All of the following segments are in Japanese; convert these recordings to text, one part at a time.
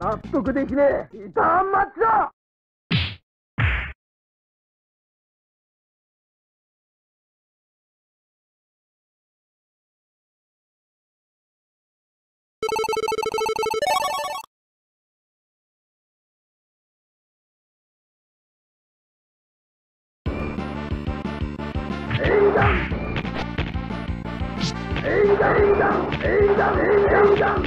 納得できねえ異端マッチだ。納得できねえ異端マッチだ。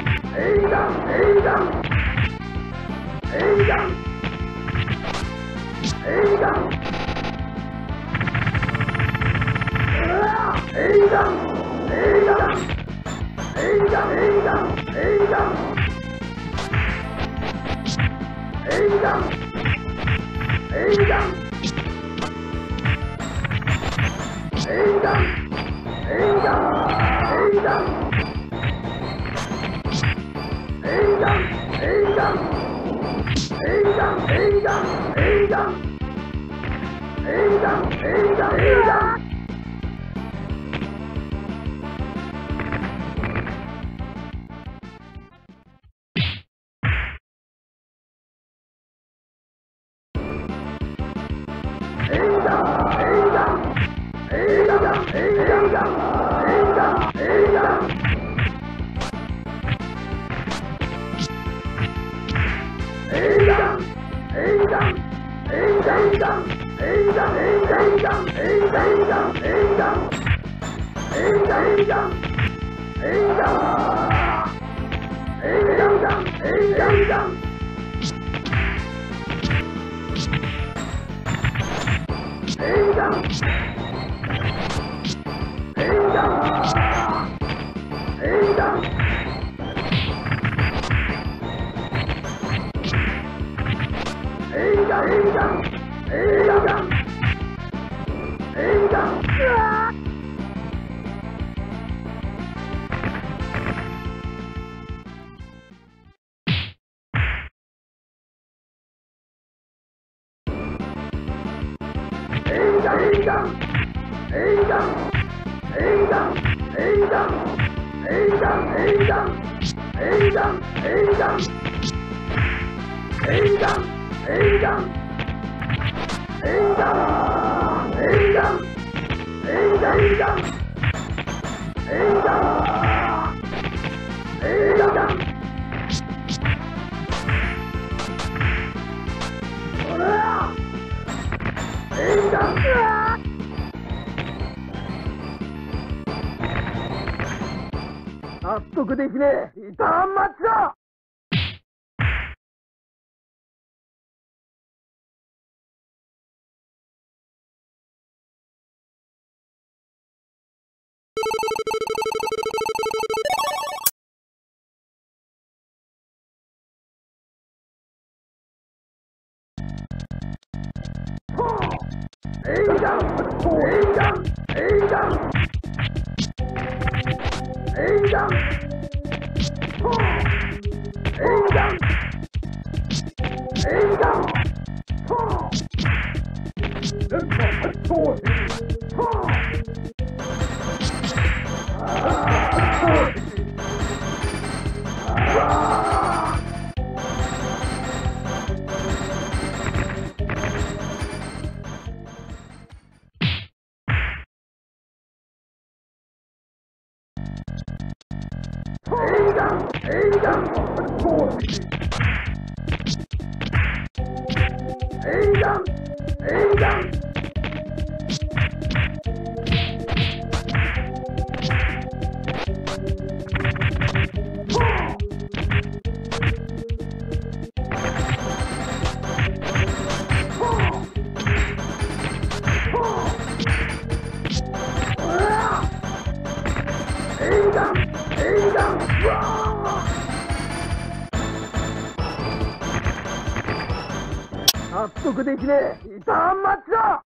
得できねえ。断末だ。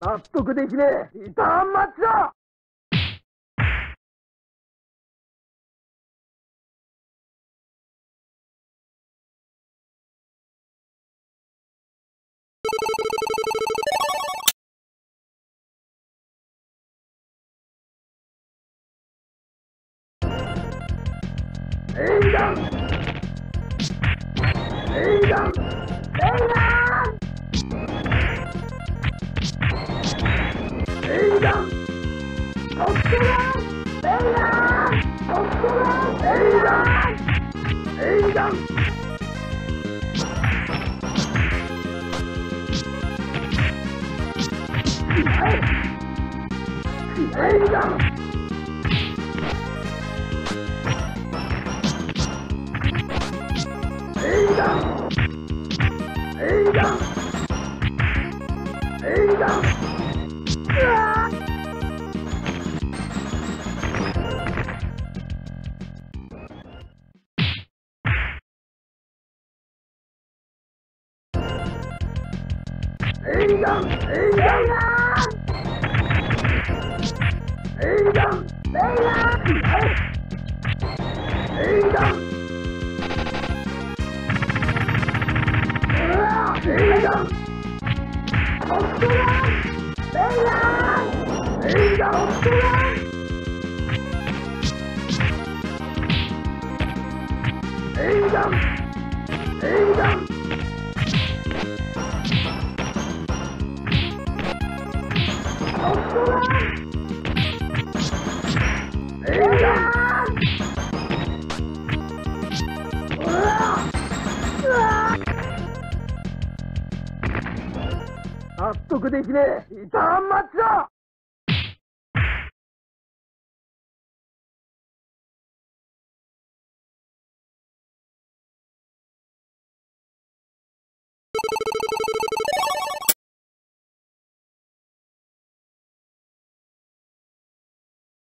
納得できねえ。断末だ。納得できねえ。断末だ。Hey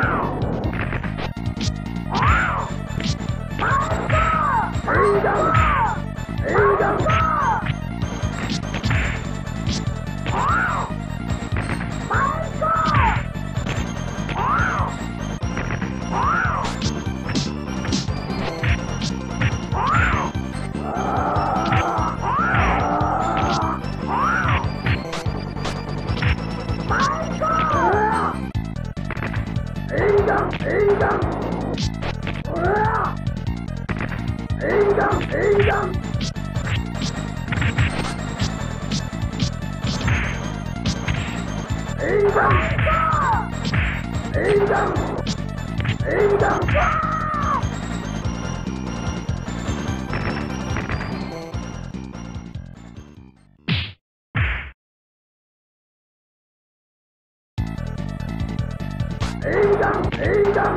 down! Hey down!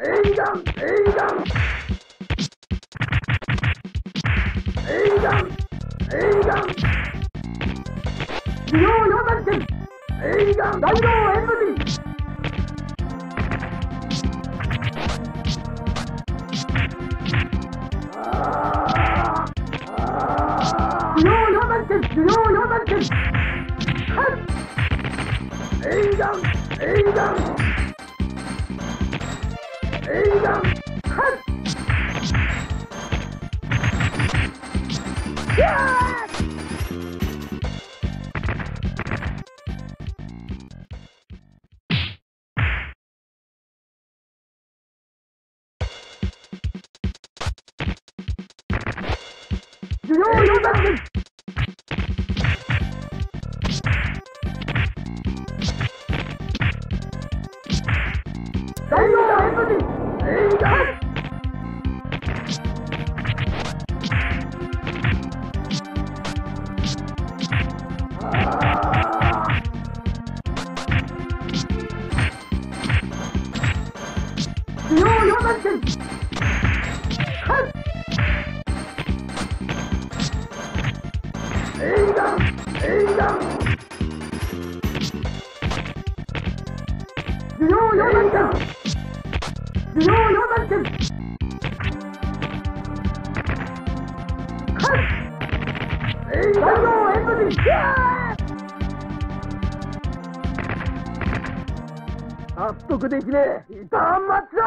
エイダン地上4番線エイダン大道縁結び地上4番線エイダンはいできねえ断末だ。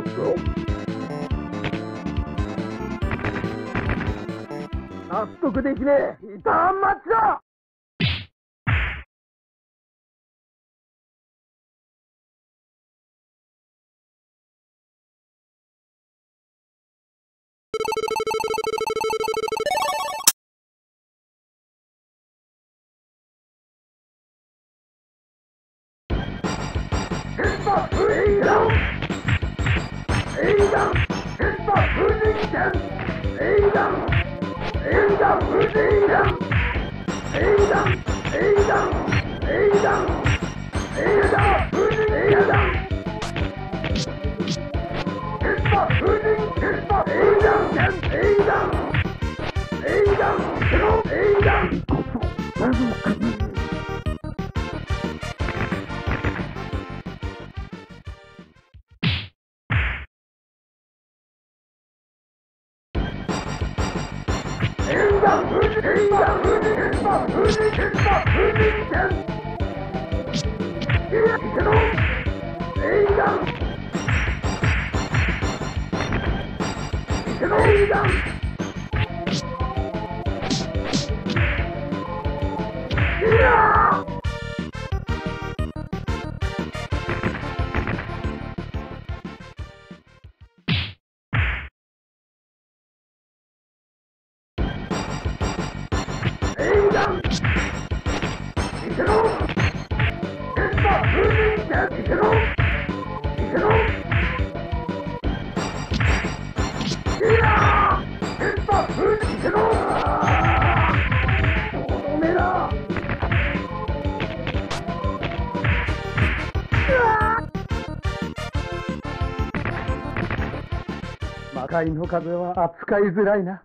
agricultural.納得できねえ、異端末だ！魔界の風は扱いづらいな。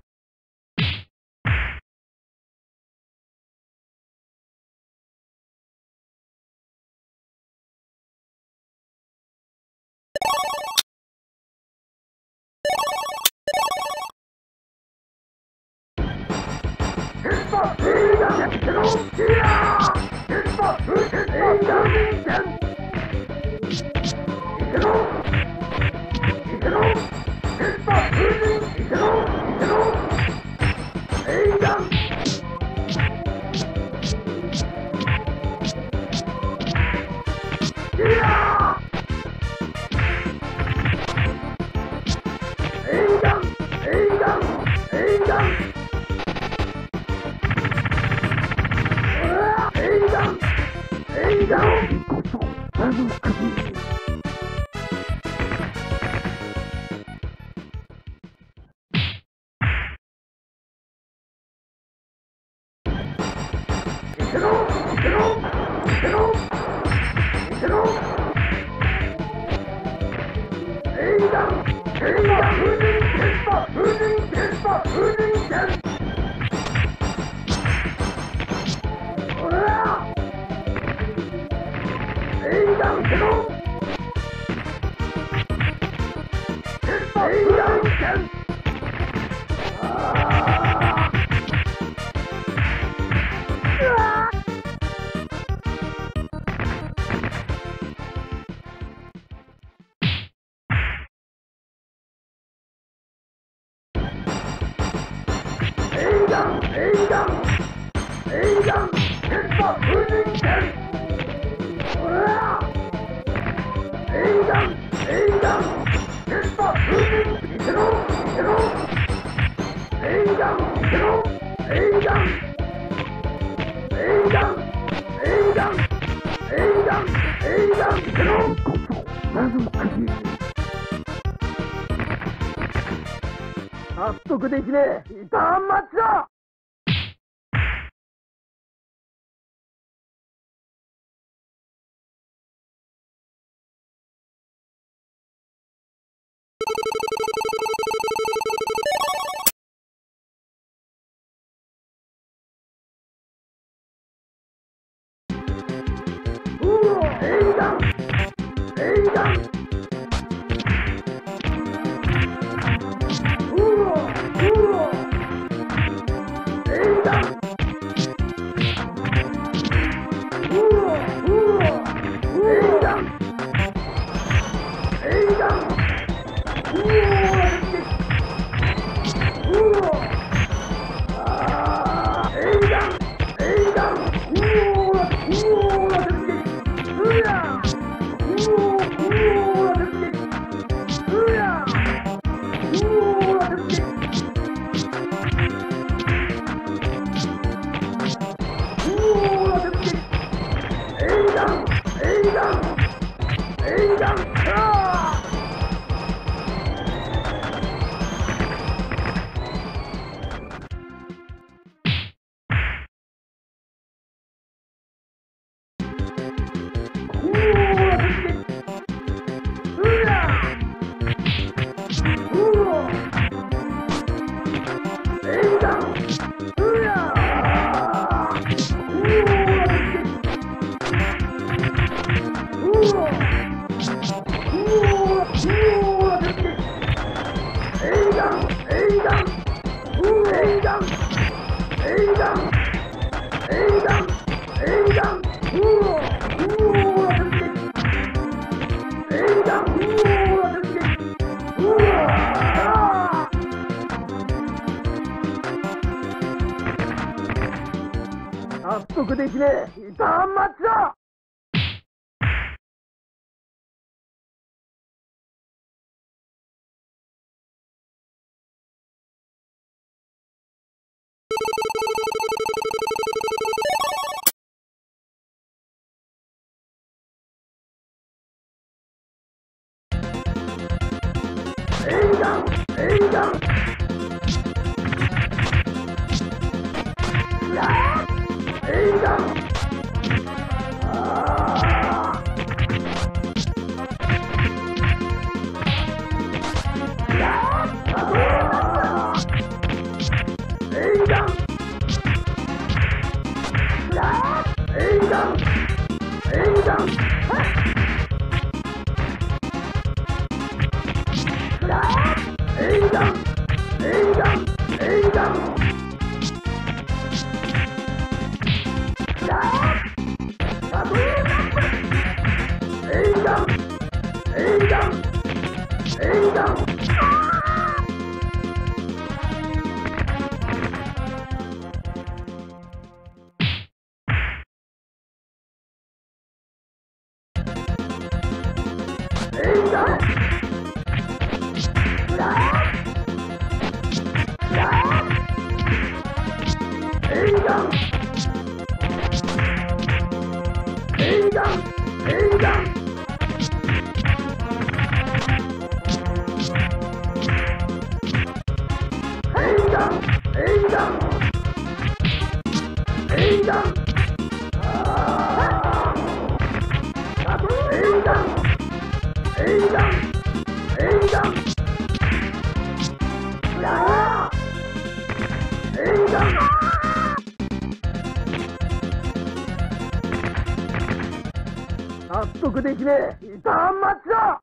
納得できねえ、異端末だ！早速ですね、断末だ。納得できねえ、断末だ。